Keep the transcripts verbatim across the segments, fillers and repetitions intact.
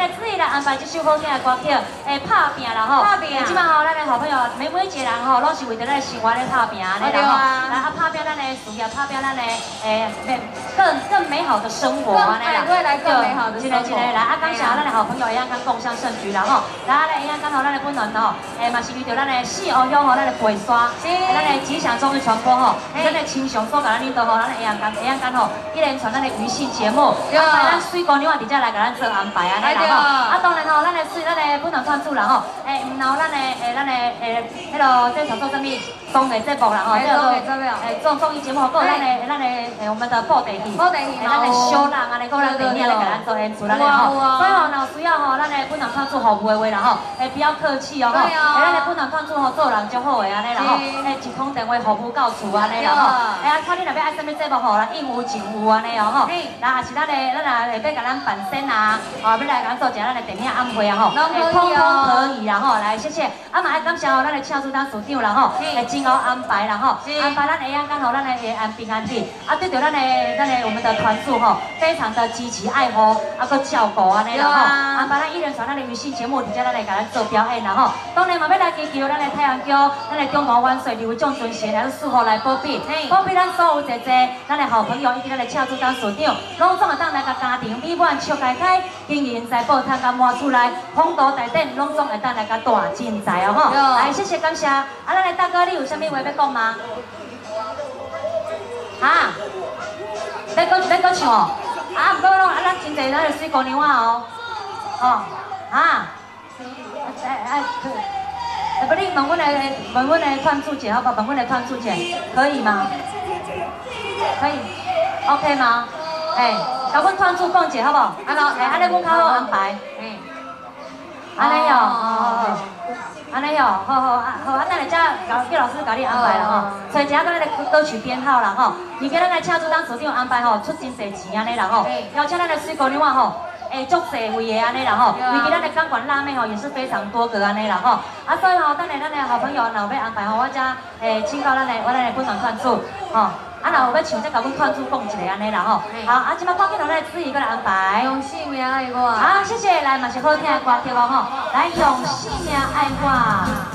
个自己人安排这首好听的歌曲，诶，拍拼啦吼！拍拼！即摆吼，咱的好朋友每每一个人吼，拢是为着咱生活咧拍拼啊，对啊！啊，拍拼咱的事业，拍拼咱的诶，更更美好的生活啊，那样。未来更美好的生活。真嘞真嘞，来啊！感谢咱的好朋友一样跟共享盛举啦吼！来啊，来一样跟好咱的温暖吼，诶，嘛是遇到咱的四湖乡吼，咱的白沙，咱的吉祥中的传播吼，咱的亲像所甲咱领导吼，咱一样跟一样跟吼，一连串咱的娱乐节目，啊，咱水姑娘直接来甲咱做安排啊！ 来啦吼！啊，当然吼，咱的水，咱的本堂团主啦吼，诶，然后咱的诶，咱的诶，迄落在操作什么综艺节目啦吼，叫做诶综综艺节目，还有咱的咱的诶，我们的布袋戏，布袋戏，咱的小人啊，来个咱电影来给咱做演出啦吼。所以吼，若需要吼，咱的本堂团主服务的话啦吼，诶，不要客气哦吼，诶，咱的本堂团主吼做人足好个安尼啦吼，诶，一通电话服务到厝安尼啦吼，诶，啊，看你若要爱什么节目吼，咱应有尽有安尼哦吼，那也是咱的咱啊，要甲咱办身啊，啊，要。 来，咱做一下咱的电影安排啊吼，通通可以啦吼，来谢谢。啊嘛，感谢哦，咱的邱处长处长啦吼，来真好安排啦吼，安排咱会样讲吼，咱的安平安日，啊对着咱的咱的我们的团组吼，非常的积极爱护，啊搁照顾安尼啦吼，安排咱一连串咱的娱乐节目，直接咱来给咱做表演啦吼。当然嘛，要来祈求咱的太阳宫，咱的中国元帅刘将军神来赐福来保庇，保庇咱所有姐姐，咱的好朋友以及咱的邱处长处长，拢总会当来甲家庭美满笑开开，经营。 财宝通甲满出来，风度台顶拢总会等来甲大进财哦吼！来，谢谢感谢。啊，咱的大哥，你有啥物话要讲吗？哈？要搁要搁唱哦？啊，毋过拢啊，咱真侪咱的水姑娘哦。哦，哈？哎哎，哎，不，你问阮的问阮的团主姐好不好？问阮的团主姐可以吗？可以 ，OK 吗？哎。 甲阮团主讲者好无？安喏，哎，安尼阮较好安排。哎，安尼哦，哦，安尼哦，好好啊，好啊，等下只教叶老师甲你安排啦吼，找一下咱的歌曲编号啦吼，而且咱来请主当主长安排吼，出真侪钱安尼啦吼，邀请咱的水姑娘吼，哎，足社会的安尼啦吼，尤其咱的钢管辣妹吼也是非常多个安尼啦吼，啊，所以吼，等下咱的好朋友若要安排吼，我只哎请到咱的我咱的本堂团主吼。 啊，然后要像再甲阮团主讲一下安尼啦吼。好，啊，即摆赶紧落来，子怡过来安排。用性命爱我。啊，谢谢，来嘛是好听的歌曲哦吼。来，用性命爱我。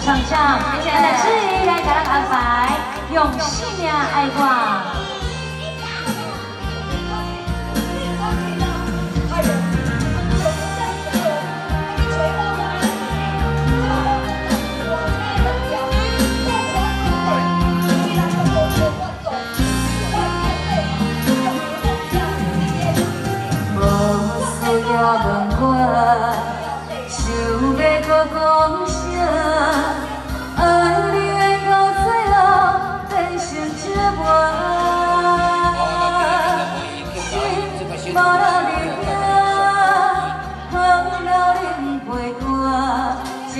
上上，接下来是来给咱安排《用性命爱我》。 一